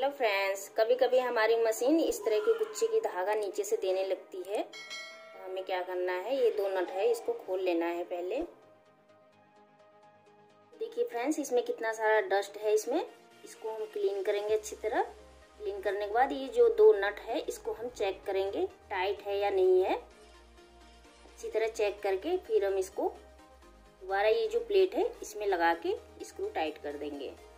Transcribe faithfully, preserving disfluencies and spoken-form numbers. Hello friends, कभी कभी हमारी मशीन इस तरह की गुच्छे की धागा नीचे से देने लगती है। तो हमें क्या करना है, ये दो नट है इसको खोल लेना है पहले। देखिए फ्रेंड्स, इसमें कितना सारा डस्ट है, इसमें इसको हम क्लीन करेंगे अच्छी तरह। क्लीन करने के बाद ये जो दो नट है इसको हम चेक करेंगे टाइट है या नहीं है, अच्छी तरह चेक करके फिर हम इसको दोबारा ये जो प्लेट है इसमें लगा के स्क्रू टाइट कर देंगे।